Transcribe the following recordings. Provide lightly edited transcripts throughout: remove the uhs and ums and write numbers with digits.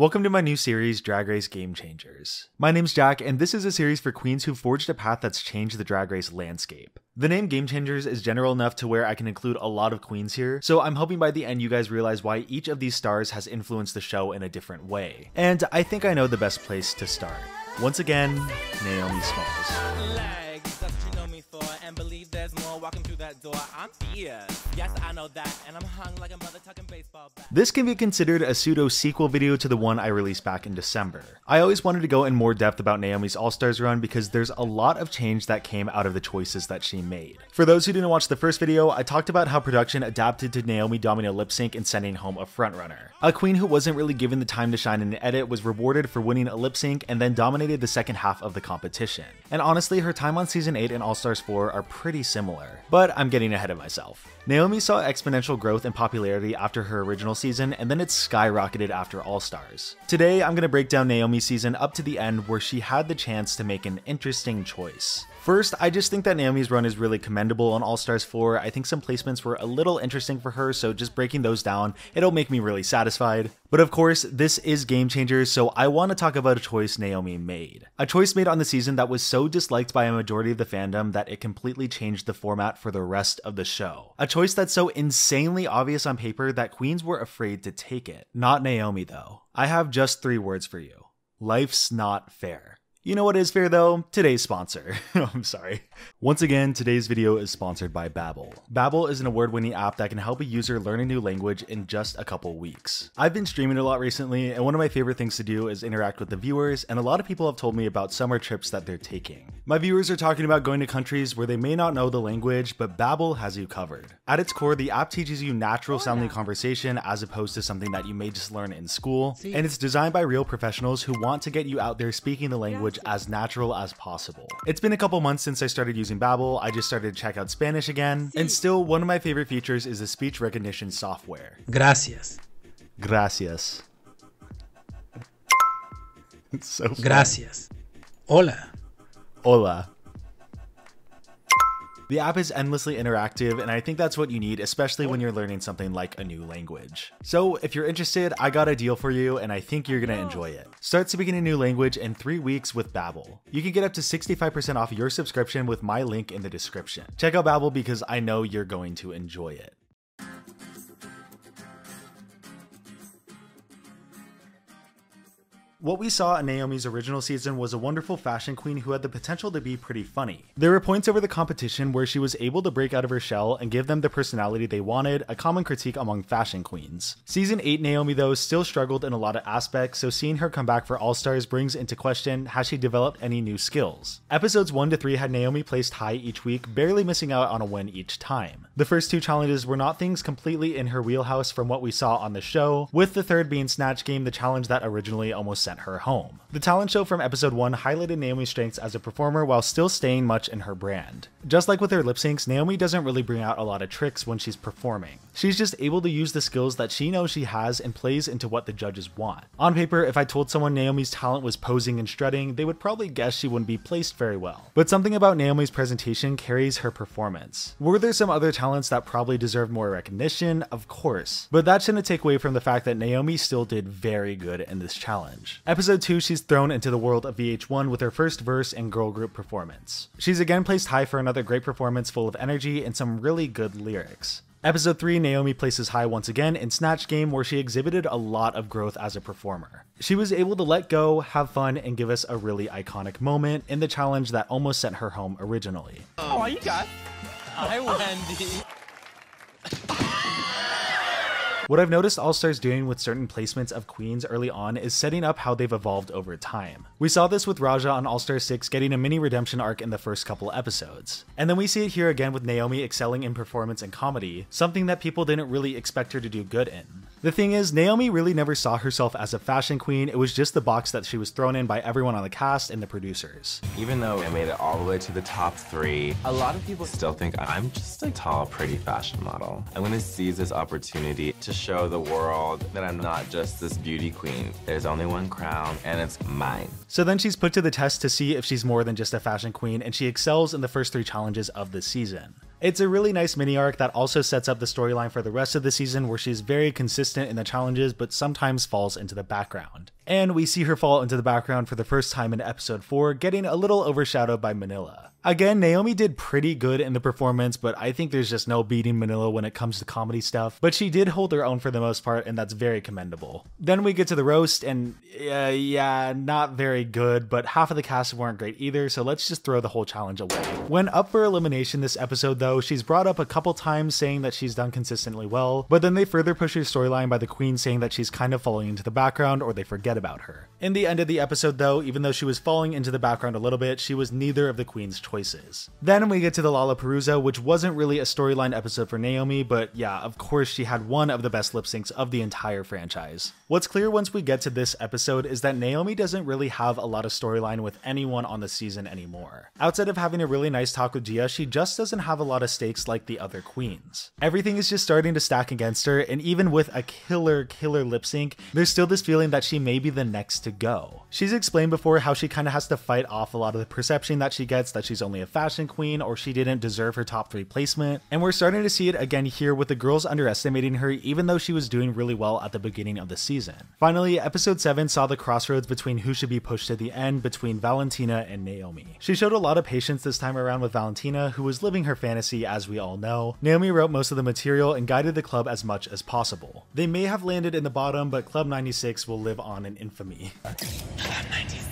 Welcome to my new series, Drag Race Game Changers. My name's Jack, and this is a series for queens who've forged a path that's changed the drag race landscape. The name Game Changers is general enough to where I can include a lot of queens here, so I'm hoping by the end you guys realize why each of these stars has influenced the show in a different way. And I think I know the best place to start. Once again, Naomi Smalls. Legs up, you know me for, and believe there's more walking through that door. I'm here. Yes, I know that, and I'm hung like a mother tucking baseball bat. This can be considered a pseudo-sequel video to the one I released back in December. I always wanted to go in more depth about Naomi's All-Stars run because there's a lot of change that came out of the choices that she made. For those who didn't watch the first video, I talked about how production adapted to Naomi dominating lip sync and sending home a frontrunner. A queen who wasn't really given the time to shine in an edit was rewarded for winning a lip sync and then dominated the second half of the competition. And honestly, her time on Season 8 and All-Stars 4 are pretty similar, but I'm getting ahead of myself. Naomi saw exponential growth in popularity after her original season, and then it skyrocketed after All-Stars. Today, I'm going to break down Naomi's season up to the end where she had the chance to make an interesting choice. First, I just think that Naomi's run is really commendable on All-Stars 4. I think some placements were a little interesting for her, so just breaking those down, it'll make me really satisfied. But of course, this is Game Changers, so I want to talk about a choice Naomi made. A choice made on the season that was so disliked by a majority of the fandom that it completely changed the format for the rest of the show. A choice that's so insanely obvious on paper that queens were afraid to take it. Not Naomi, though. I have just 3 words for you. Life's not fair. You know what is fair though? Today's sponsor. I'm sorry. Once again, today's video is sponsored by Babbel. Babbel is an award-winning app that can help a user learn a new language in just a couple weeks. I've been streaming a lot recently, and one of my favorite things to do is interact with the viewers, and a lot of people have told me about summer trips that they're taking. My viewers are talking about going to countries where they may not know the language, but Babbel has you covered. At its core, the app teaches you natural-sounding conversation as opposed to something that you may just learn in school, and it's designed by real professionals who want to get you out there speaking the language as natural as possible. It's been a couple months since I started using Babbel. I just started to check out Spanish again. And still, one of my favorite features is the speech recognition software. Gracias. Gracias. It's so funny. Gracias. Hola. Hola. The app is endlessly interactive, and I think that's what you need, especially when you're learning something like a new language. So if you're interested, I got a deal for you, and I think you're gonna enjoy it. Start speaking a new language in 3 weeks with Babbel. You can get up to 65% off your subscription with my link in the description. Check out Babbel because I know you're going to enjoy it. What we saw in Naomi's original season was a wonderful fashion queen who had the potential to be pretty funny. There were points over the competition where she was able to break out of her shell and give them the personality they wanted, a common critique among fashion queens. Season 8 Naomi though still struggled in a lot of aspects, so seeing her come back for All-Stars brings into question, has she developed any new skills? Episodes 1 to 3 had Naomi placed high each week, barely missing out on a win each time. The first 2 challenges were not things completely in her wheelhouse from what we saw on the show, with the third being Snatch Game, the challenge that originally almost sent her home. The talent show from episode 1 highlighted Naomi's strengths as a performer while still staying much in her brand. Just like with her lip syncs, Naomi doesn't really bring out a lot of tricks when she's performing. She's just able to use the skills that she knows she has and plays into what the judges want. On paper, if I told someone Naomi's talent was posing and strutting, they would probably guess she wouldn't be placed very well. But something about Naomi's presentation carries her performance. Were there some other talents that probably deserved more recognition? Of course. But that shouldn't take away from the fact that Naomi still did very good in this challenge. Episode 2, she's thrown into the world of VH1 with her first verse and girl group performance. She's again placed high for another great performance full of energy and some really good lyrics. Episode 3, Naomi places high once again in Snatch Game where she exhibited a lot of growth as a performer. She was able to let go, have fun, and give us a really iconic moment in the challenge that almost sent her home originally. Oh, you got? Hi, Wendy. What I've noticed All-Stars doing with certain placements of queens early on is setting up how they've evolved over time. We saw this with Raja on All-Stars 6 getting a mini redemption arc in the first couple episodes. And then we see it here again with Naomi excelling in performance and comedy, something that people didn't really expect her to do good in. The thing is, Naomi really never saw herself as a fashion queen, it was just the box that she was thrown in by everyone on the cast and the producers. Even though I made it all the way to the top 3, a lot of people still think I'm just a tall, pretty fashion model. I'm gonna seize this opportunity to show the world that I'm not just this beauty queen. There's only one crown, and it's mine. So then she's put to the test to see if she's more than just a fashion queen, and she excels in the first 3 challenges of the season. It's a really nice mini arc that also sets up the storyline for the rest of the season, where she's very consistent in the challenges but sometimes falls into the background. And we see her fall into the background for the first time in episode 4, getting a little overshadowed by Manila. Again, Naomi did pretty good in the performance, but I think there's just no beating Manila when it comes to comedy stuff, but she did hold her own for the most part, and that's very commendable. Then we get to the roast, and yeah, not very good, but half of the cast weren't great either, so let's just throw the whole challenge away. When up for elimination this episode though, she's brought up a couple times saying that she's done consistently well, but then they further push her storyline by the queen saying that she's kind of falling into the background, or they forget about her. In the end of the episode though, even though she was falling into the background a little bit, she was neither of the queen's choices. Then we get to the Lollapalooza, which wasn't really a storyline episode for Naomi, but yeah, of course she had one of the best lip syncs of the entire franchise. What's clear once we get to this episode is that Naomi doesn't really have a lot of storyline with anyone on the season anymore. Outside of having a really nice talk with Gia, she just doesn't have a lot of stakes like the other queens. Everything is just starting to stack against her, and even with a killer lip sync, there's still this feeling that she may be the next to go. She's explained before how she kind of has to fight off a lot of the perception that she gets that she's only a fashion queen or she didn't deserve her top 3 placement, and we're starting to see it again here with the girls underestimating her even though she was doing really well at the beginning of the season. Finally, episode 7 saw the crossroads between who should be pushed to the end between Valentina and Naomi. She showed a lot of patience this time around with Valentina, who was living her fantasy as we all know. Naomi wrote most of the material and guided the club as much as possible. They may have landed in the bottom, but Club 96 will live on in infamy. Club 96!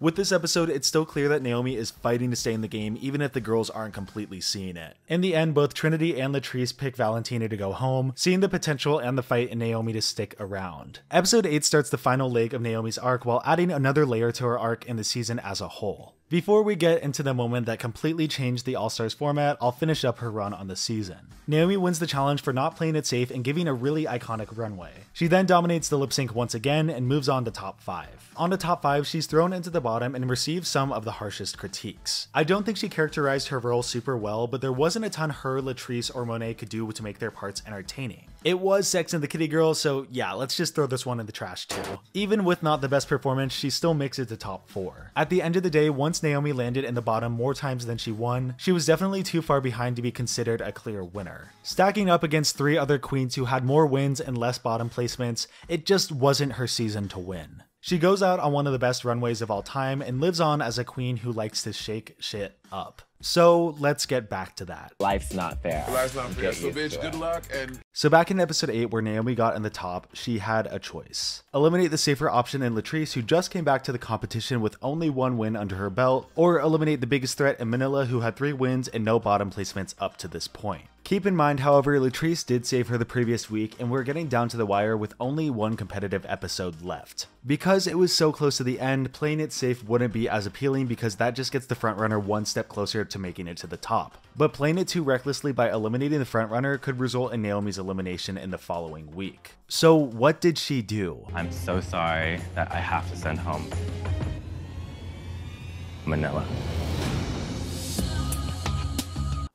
With this episode, it's still clear that Naomi is fighting to stay in the game, even if the girls aren't completely seeing it. In the end, both Trinity and Latrice pick Valentina to go home, seeing the potential and the fight in Naomi to stick around. Episode 8 starts the final leg of Naomi's arc while adding another layer to her arc in the season as a whole. Before we get into the moment that completely changed the All-Stars format, I'll finish up her run on the season. Naomi wins the challenge for not playing it safe and giving a really iconic runway. She then dominates the lip sync once again and moves on to top 5. On to top 5, she's thrown into the bottom and receives some of the harshest critiques. I don't think she characterized her role super well, but there wasn't a ton her, Latrice, or Monet could do to make their parts entertaining. It was Sex and the Kitty Girl, so yeah, let's just throw this one in the trash too. Even with not the best performance, she still makes it to top 4. At the end of the day, once Naomi landed in the bottom more times than she won, she was definitely too far behind to be considered a clear winner. Stacking up against 3 other queens who had more wins and less bottom placements, it just wasn't her season to win. She goes out on one of the best runways of all time and lives on as a queen who likes to shake shit up. So let's get back to that. Life's not fair. Life's not fair. So bitch, good luck. And so back in episode 8 where Naomi got in the top, she had a choice. Eliminate the safer option in Latrice, who just came back to the competition with only 1 win under her belt, or eliminate the biggest threat in Manila, who had 3 wins and no bottom placements up to this point. Keep in mind, however, Latrice did save her the previous week, and we're getting down to the wire with only 1 competitive episode left. Because it was so close to the end, playing it safe wouldn't be as appealing because that just gets the frontrunner 1 step closer to making it to the top. But playing it too recklessly by eliminating the frontrunner could result in Naomi's elimination in the following week. So what did she do? I'm so sorry that I have to send home Manila.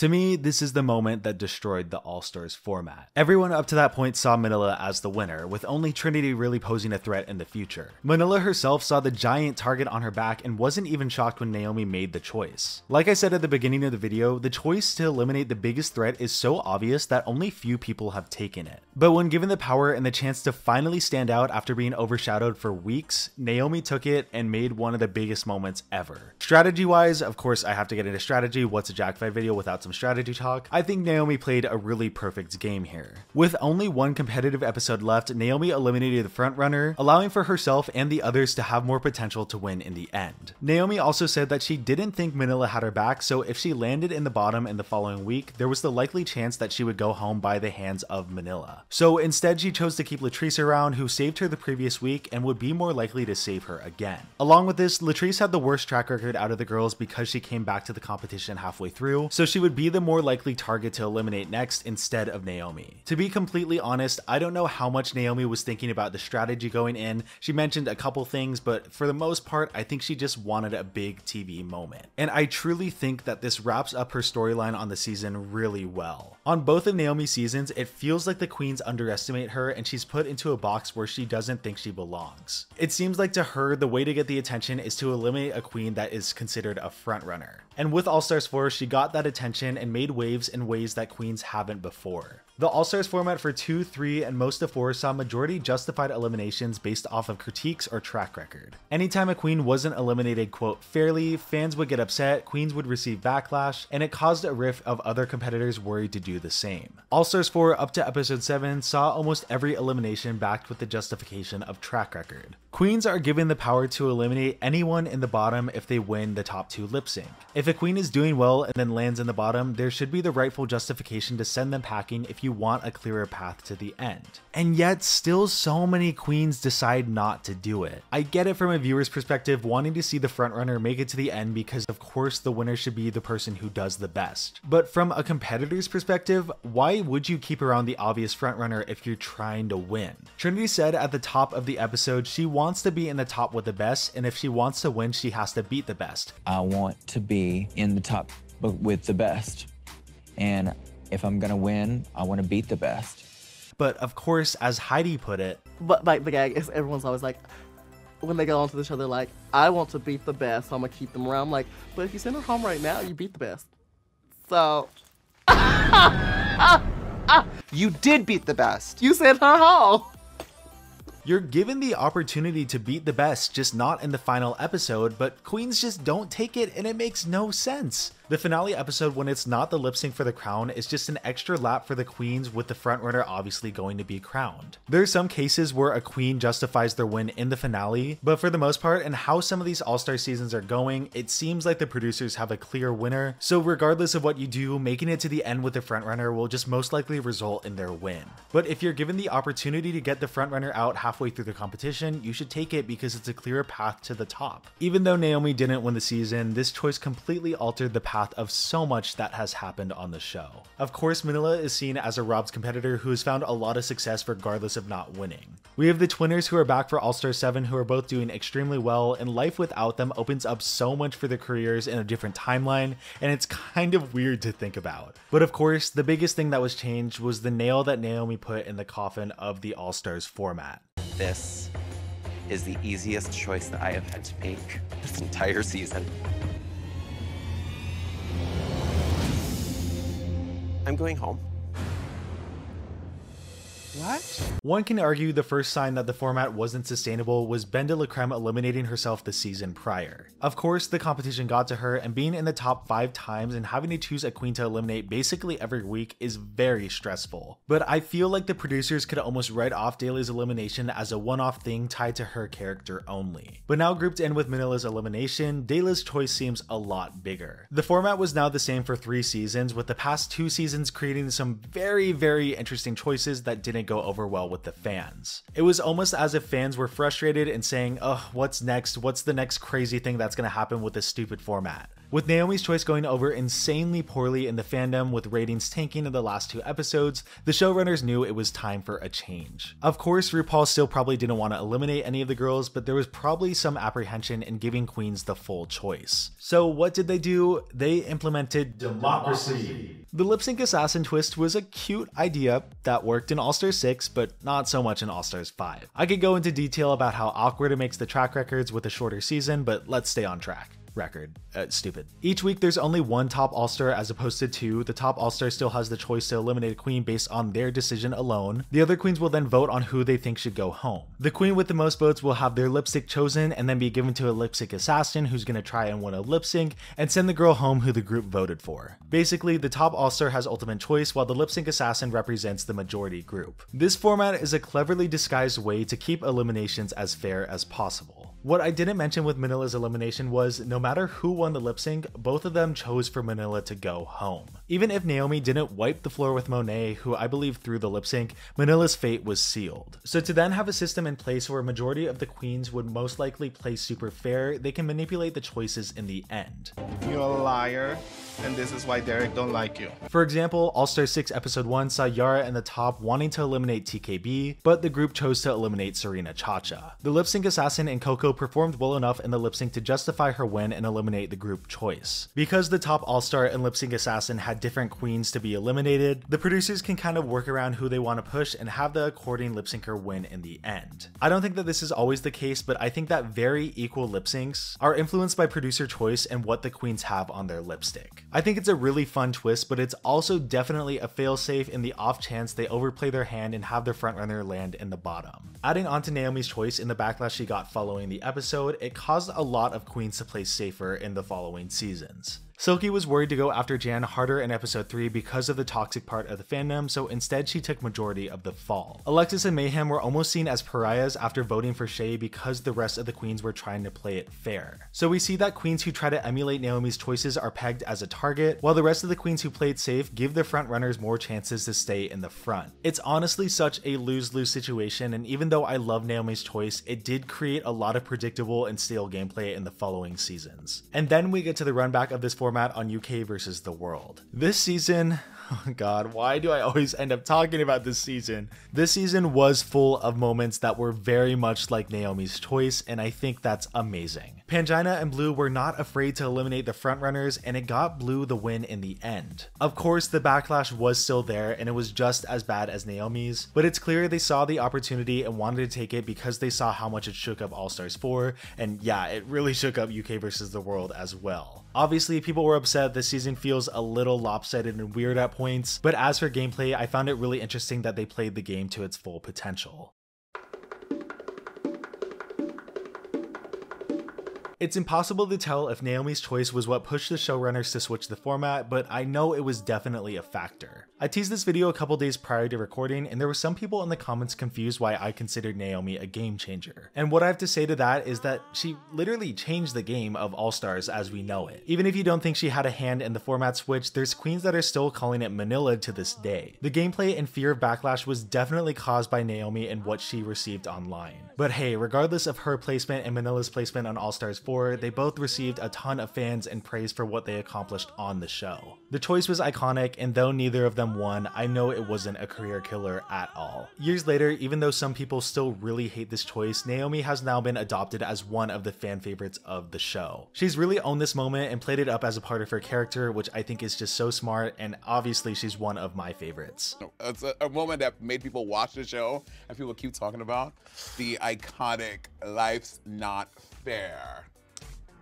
To me, this is the moment that destroyed the All-Stars format. Everyone up to that point saw Manila as the winner, with only Trinity really posing a threat in the future. Manila herself saw the giant target on her back and wasn't even shocked when Naomi made the choice. Like I said at the beginning of the video, the choice to eliminate the biggest threat is so obvious that only few people have taken it. But when given the power and the chance to finally stand out after being overshadowed for weeks, Naomi took it and made one of the biggest moments ever. Strategy-wise, of course I have to get into strategy. What's a JackFed video without some strategy talk? I think Naomi played a really perfect game here. With only 1 competitive episode left, Naomi eliminated the frontrunner, allowing for herself and the others to have more potential to win in the end. Naomi also said that she didn't think Manila had her back, so if she landed in the bottom in the following week, there was the likely chance that she would go home by the hands of Manila. So instead, she chose to keep Latrice around, who saved her the previous week and would be more likely to save her again. Along with this, Latrice had the worst track record out of the girls because she came back to the competition halfway through, so she would be the more likely target to eliminate next instead of Naomi. To be completely honest, I don't know how much Naomi was thinking about the strategy going in. She mentioned a couple things, but for the most part, I think she just wanted a big TV moment. And I truly think that this wraps up her storyline on the season really well. On both of Naomi's seasons, it feels like the queens underestimate her and she's put into a box where she doesn't think she belongs. It seems like to her, the way to get the attention is to eliminate a queen that is considered a frontrunner. And with All-Stars 4, she got that attention and made waves in ways that queens haven't before. The All-Stars format for 2, 3, and most of 4 saw majority justified eliminations based off of critiques or track record. Anytime a queen wasn't eliminated, quote, fairly, fans would get upset, queens would receive backlash, and it caused a rift of other competitors worried to do the same. All-Stars 4 up to episode 7 saw almost every elimination backed with the justification of track record. Queens are given the power to eliminate anyone in the bottom if they win the top 2 lip sync. If a queen is doing well and then lands in the bottom, there should be the rightful justification to send them packing if you want a clearer path to the end. And yet still so many queens decide not to do it. I get it from a viewer's perspective, wanting to see the frontrunner make it to the end because of course the winner should be the person who does the best. But from a competitor's perspective, why would you keep around the obvious frontrunner if you're trying to win? Trinity said at the top of the episode she wants to be in the top with the best, and if she wants to win she has to beat the best. I want to be in the top with the best, and if I'm gonna win, I want to beat the best. But of course, as Heidi put it, but like the gag is everyone's always like, when they get onto each other, like, I want to beat the best, so I'm gonna keep them around. I'm like, but if you send her home right now, you beat the best. So you did beat the best. You sent her home. You're given the opportunity to beat the best, just not in the final episode, but queens just don't take it and it makes no sense. The finale episode, when it's not the lip sync for the crown, is just an extra lap for the queens, with the frontrunner obviously going to be crowned. There are some cases where a queen justifies their win in the finale, but for the most part, and how some of these All-Star seasons are going, it seems like the producers have a clear winner, so regardless of what you do, making it to the end with the frontrunner will just most likely result in their win. But if you're given the opportunity to get the frontrunner out halfway through the competition, you should take it because it's a clearer path to the top. Even though Naomi didn't win the season, this choice completely altered the path of so much that has happened on the show. Of course, Manila is seen as a robbed competitor who has found a lot of success regardless of not winning. We have the twinners who are back for All-Stars 7 who are both doing extremely well, and life without them opens up so much for their careers in a different timeline, and it's kind of weird to think about. But of course, the biggest thing that was changed was the nail that Naomi put in the coffin of the All-Stars format. This is the easiest choice that I have had to make this entire season. I'm going home. What? One can argue the first sign that the format wasn't sustainable was BenDeLaCreme eliminating herself the season prior. Of course, the competition got to her, and being in the top 5 times and having to choose a queen to eliminate basically every week is very stressful. But I feel like the producers could almost write off Daly's elimination as a one-off thing tied to her character only. But now grouped in with Manila's elimination, Daly's choice seems a lot bigger. The format was now the same for 3 seasons, with the past 2 seasons creating some very, very interesting choices that didn't go over well with the fans. It was almost as if fans were frustrated and saying, oh, what's next? What's the next crazy thing that's gonna happen with this stupid format? With Naomi's choice going over insanely poorly in the fandom, with ratings tanking in the last 2 episodes, the showrunners knew it was time for a change. Of course, RuPaul still probably didn't want to eliminate any of the girls, but there was probably some apprehension in giving queens the full choice. So what did they do? They implemented democracy. The lip sync assassin twist was a cute idea that worked in All-Stars 6, but not so much in All-Stars 5. I could go into detail about how awkward it makes the track records with a shorter season, but let's stay on track. Stupid. Each week there's only one top All-Star as opposed to 2. The top All-Star still has the choice to eliminate a queen based on their decision alone. The other queens will then vote on who they think should go home. The queen with the most votes will have their lip sync chosen and then be given to a lip sync assassin who's gonna try and win a lip sync and send the girl home who the group voted for. Basically, the top All-Star has ultimate choice while the lip sync assassin represents the majority group. This format is a cleverly disguised way to keep eliminations as fair as possible. What I didn't mention with Manila's elimination was no matter who won the lip sync, both of them chose for Manila to go home. Even if Naomi didn't wipe the floor with Monet, who I believe threw the lip sync, Manila's fate was sealed. So to then have a system in place where a majority of the queens would most likely play super fair, they can manipulate the choices in the end. You're a liar. and this is why Derek don't like you. For example, All-Star 6 Episode 1 saw Yara and the top wanting to eliminate TKB, but the group chose to eliminate Serena Chacha. The lip sync assassin and Coco performed well enough in the lip sync to justify her win and eliminate the group choice. Because the top All-Star and lip sync assassin had different queens to be eliminated, the producers can kind of work around who they want to push and have the according lip syncer win in the end. I don't think that this is always the case, but I think that very equal lip syncs are influenced by producer choice and what the queens have on their lipstick. I think it's a really fun twist, but it's also definitely a failsafe in the off chance they overplay their hand and have their frontrunner land in the bottom. Adding on to Naomi's choice in the backlash she got following the episode, it caused a lot of queens to play safer in the following seasons. Silky was worried to go after Jan harder in episode 3 because of the toxic part of the fandom, so instead she took majority of the fall. Alexis and Mayhem were almost seen as pariahs after voting for Shay because the rest of the queens were trying to play it fair. So we see that queens who try to emulate Naomi's choices are pegged as a target, while the rest of the queens who played safe give the front runners more chances to stay in the front. It's honestly such a lose-lose situation, and even though I love Naomi's choice, it did create a lot of predictable and stale gameplay in the following seasons. And then we get to the run back of this format on UK versus the world. This season, oh god, why do I always end up talking about this season? This season was full of moments that were very much like Naomi's choice, and I think that's amazing. Pangina and Blue were not afraid to eliminate the frontrunners, and it got Blue the win in the end. Of course, the backlash was still there, and it was just as bad as Naomi's, but it's clear they saw the opportunity and wanted to take it because they saw how much it shook up All-Stars 4, and yeah, it really shook up UK versus the world as well. Obviously, people were upset this season feels a little lopsided and weird at points, but as for gameplay, I found it really interesting that they played the game to its full potential. It's impossible to tell if Naomi's choice was what pushed the showrunners to switch the format, but I know it was definitely a factor. I teased this video a couple days prior to recording, and there were some people in the comments confused why I considered Naomi a game changer. And what I have to say to that is that she literally changed the game of All-Stars as we know it. Even if you don't think she had a hand in the format switch, there's queens that are still calling it Manila to this day. The gameplay and fear of backlash was definitely caused by Naomi and what she received online. But hey, regardless of her placement and Manila's placement on All-Stars 4, they both received a ton of fans and praise for what they accomplished on the show. The choice was iconic, and though neither of them won, I know it wasn't a career killer at all. Years later, even though some people still really hate this choice, Naomi has now been adopted as one of the fan favorites of the show. She's really owned this moment and played it up as a part of her character, which I think is just so smart, and obviously she's one of my favorites. It's a moment that made people watch the show, and people keep talking about the iconic "Life's Not Fair."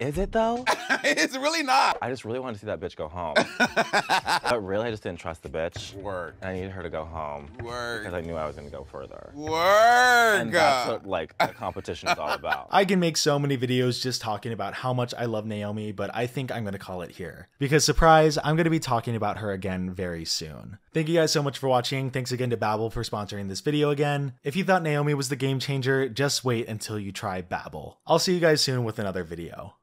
Is it though? It's really not. I just really wanted to see that bitch go home. But really, I just didn't trust the bitch. Word. And I needed her to go home. Word. Because I knew I was gonna go further. Word. And that's what like the competition is all about. I can make so many videos just talking about how much I love Naomi, but I think I'm gonna call it here. Because surprise, I'm gonna be talking about her again very soon. Thank you guys so much for watching. Thanks again to Babbel for sponsoring this video again. If you thought Naomi was the game changer, just wait until you try Babbel. I'll see you guys soon with another video.